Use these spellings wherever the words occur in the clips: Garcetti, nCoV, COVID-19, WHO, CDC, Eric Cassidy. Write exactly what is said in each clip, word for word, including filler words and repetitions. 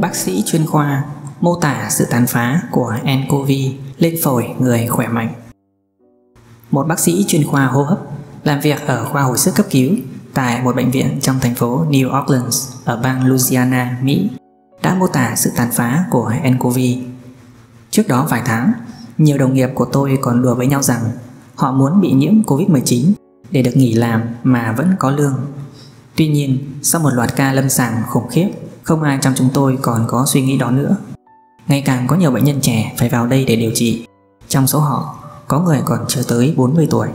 Bác sĩ chuyên khoa mô tả sự tàn phá của nCoV lên phổi người khỏe mạnh. Một bác sĩ chuyên khoa hô hấp làm việc ở khoa hồi sức cấp cứu tại một bệnh viện trong thành phố New Orleans ở bang Louisiana, Mỹ đã mô tả sự tàn phá của nCoV. Trước đó vài tháng, nhiều đồng nghiệp của tôi còn đùa với nhau rằng họ muốn bị nhiễm Covid mười chín để được nghỉ làm mà vẫn có lương. Tuy nhiên, sau một loạt ca lâm sàng khủng khiếp, không ai trong chúng tôi còn có suy nghĩ đó nữa. Ngày càng có nhiều bệnh nhân trẻ phải vào đây để điều trị. Trong số họ, có người còn chưa tới bốn mươi tuổi.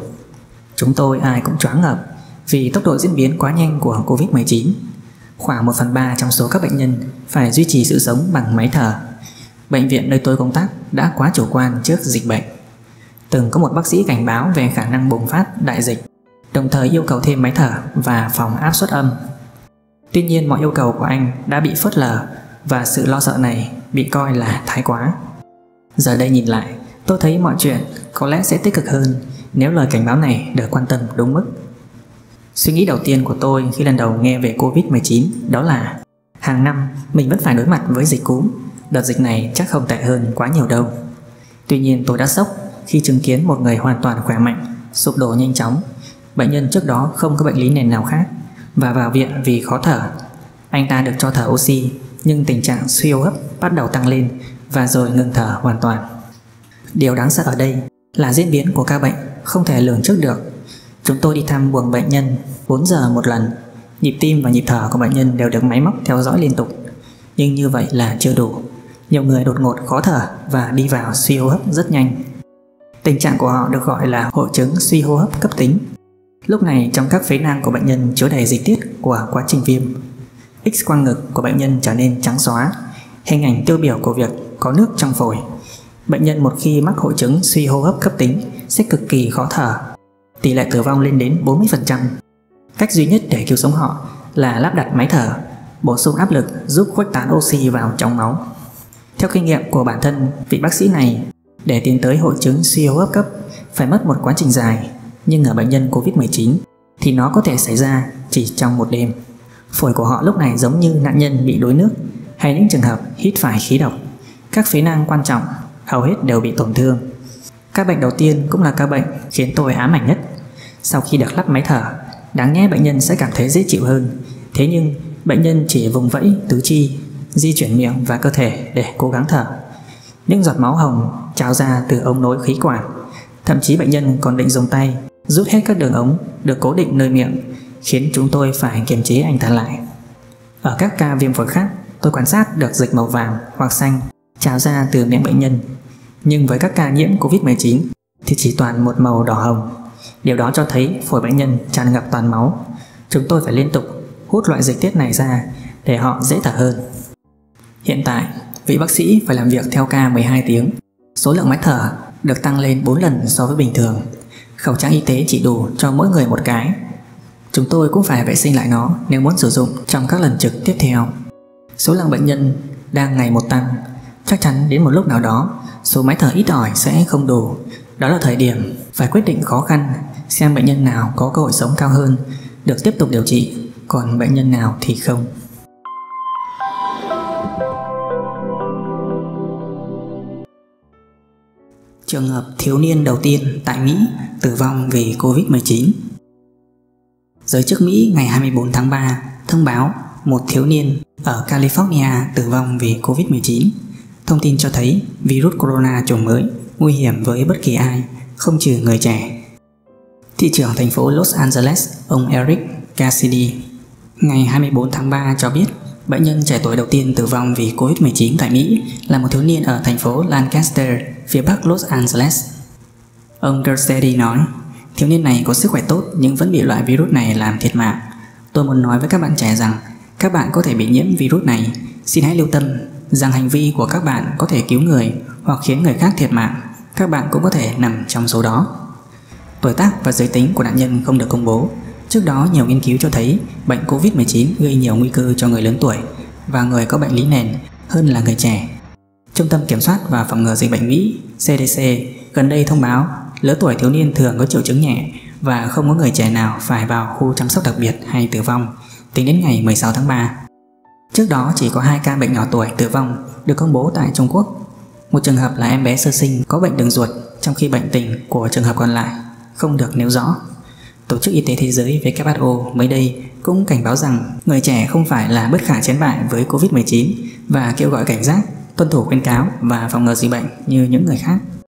Chúng tôi ai cũng choáng ngợp vì tốc độ diễn biến quá nhanh của Covid mười chín. Khoảng một phần ba trong số các bệnh nhân phải duy trì sự sống bằng máy thở. Bệnh viện nơi tôi công tác đã quá chủ quan trước dịch bệnh. Từng có một bác sĩ cảnh báo về khả năng bùng phát đại dịch, đồng thời yêu cầu thêm máy thở và phòng áp suất âm. Tuy nhiên, mọi yêu cầu của anh đã bị phớt lờ và sự lo sợ này bị coi là thái quá. Giờ đây nhìn lại, tôi thấy mọi chuyện có lẽ sẽ tích cực hơn nếu lời cảnh báo này được quan tâm đúng mức. Suy nghĩ đầu tiên của tôi khi lần đầu nghe về Covid mười chín đó là hàng năm mình vẫn phải đối mặt với dịch cúm, đợt dịch này chắc không tệ hơn quá nhiều đâu. Tuy nhiên, tôi đã sốc khi chứng kiến một người hoàn toàn khỏe mạnh sụp đổ nhanh chóng. Bệnh nhân trước đó không có bệnh lý nền nào khác và vào viện vì khó thở. Anh ta được cho thở oxy, nhưng tình trạng suy hô hấp bắt đầu tăng lên và rồi ngừng thở hoàn toàn. Điều đáng sợ ở đây là diễn biến của ca bệnh không thể lường trước được. Chúng tôi đi thăm buồng bệnh nhân bốn giờ một lần. Nhịp tim và nhịp thở của bệnh nhân đều được máy móc theo dõi liên tục. Nhưng như vậy là chưa đủ. Nhiều người đột ngột khó thở và đi vào suy hô hấp rất nhanh. Tình trạng của họ được gọi là hội chứng suy hô hấp cấp tính. Lúc này, trong các phế nang của bệnh nhân chứa đầy dịch tiết của quá trình viêm. X-quang ngực của bệnh nhân trở nên trắng xóa, hình ảnh tiêu biểu của việc có nước trong phổi. Bệnh nhân một khi mắc hội chứng suy hô hấp cấp tính sẽ cực kỳ khó thở, tỷ lệ tử vong lên đến bốn mươi phần trăm. Cách duy nhất để cứu sống họ là lắp đặt máy thở, bổ sung áp lực giúp khuếch tán oxy vào trong máu. Theo kinh nghiệm của bản thân vị bác sĩ này, để tiến tới hội chứng suy hô hấp cấp phải mất một quá trình dài. Nhưng ở bệnh nhân Covid mười chín thì nó có thể xảy ra chỉ trong một đêm. Phổi của họ lúc này giống như nạn nhân bị đuối nước hay những trường hợp hít phải khí độc. Các phế nang quan trọng hầu hết đều bị tổn thương. Ca bệnh đầu tiên cũng là ca bệnh khiến tôi ám ảnh nhất. Sau khi được lắp máy thở, đáng nhẽ bệnh nhân sẽ cảm thấy dễ chịu hơn. Thế nhưng bệnh nhân chỉ vùng vẫy tứ chi, di chuyển miệng và cơ thể để cố gắng thở. Những giọt máu hồng trào ra từ ống nối khí quản. Thậm chí bệnh nhân còn định dùng tay rút hết các đường ống được cố định nơi miệng, khiến chúng tôi phải kiềm chế anh ta lại. Ở các ca viêm phổi khác, tôi quan sát được dịch màu vàng hoặc xanh trào ra từ miệng bệnh nhân. Nhưng với các ca nhiễm Covid mười chín thì chỉ toàn một màu đỏ hồng. Điều đó cho thấy phổi bệnh nhân tràn ngập toàn máu. Chúng tôi phải liên tục hút loại dịch tiết này ra để họ dễ thở hơn. Hiện tại, vị bác sĩ phải làm việc theo ca mười hai tiếng. Số lượng máy thở được tăng lên bốn lần so với bình thường. Khẩu trang y tế chỉ đủ cho mỗi người một cái. Chúng tôi cũng phải vệ sinh lại nó nếu muốn sử dụng trong các lần trực tiếp theo. Số lượng bệnh nhân đang ngày một tăng. Chắc chắn đến một lúc nào đó, số máy thở ít ỏi sẽ không đủ. Đó là thời điểm phải quyết định khó khăn, xem bệnh nhân nào có cơ hội sống cao hơn, được tiếp tục điều trị, còn bệnh nhân nào thì không. Trường hợp thiếu niên đầu tiên tại Mỹ tử vong vì Covid mười chín. Giới chức Mỹ ngày hai mươi tư tháng ba thông báo một thiếu niên ở California tử vong vì Covid mười chín. Thông tin cho thấy virus corona chủng mới nguy hiểm với bất kỳ ai, không trừ người trẻ. Thị trưởng thành phố Los Angeles, ông Eric Cassidy, ngày hai mươi tư tháng ba cho biết bệnh nhân trẻ tuổi đầu tiên tử vong vì Covid mười chín tại Mỹ là một thiếu niên ở thành phố Lancaster, phía bắc Los Angeles. Ông Garcetti nói, thiếu niên này có sức khỏe tốt nhưng vẫn bị loại virus này làm thiệt mạng. Tôi muốn nói với các bạn trẻ rằng các bạn có thể bị nhiễm virus này. Xin hãy lưu tâm rằng hành vi của các bạn có thể cứu người hoặc khiến người khác thiệt mạng. Các bạn cũng có thể nằm trong số đó. Tuổi tác và giới tính của nạn nhân không được công bố. Trước đó, nhiều nghiên cứu cho thấy bệnh Covid mười chín gây nhiều nguy cơ cho người lớn tuổi và người có bệnh lý nền hơn là người trẻ. Trung tâm Kiểm soát và Phòng ngừa Dịch bệnh Mỹ C D C gần đây thông báo lứa tuổi thiếu niên thường có triệu chứng nhẹ và không có người trẻ nào phải vào khu chăm sóc đặc biệt hay tử vong tính đến ngày mười sáu tháng ba. Trước đó chỉ có hai ca bệnh nhỏ tuổi tử vong được công bố tại Trung Quốc. Một trường hợp là em bé sơ sinh có bệnh đường ruột, trong khi bệnh tình của trường hợp còn lại không được nêu rõ. Tổ chức Y tế Thế giới W H O mới đây cũng cảnh báo rằng người trẻ không phải là bất khả chiến bại với covid mười chín và kêu gọi cảnh giác, tuân thủ khuyến cáo và phòng ngừa dịch bệnh như những người khác.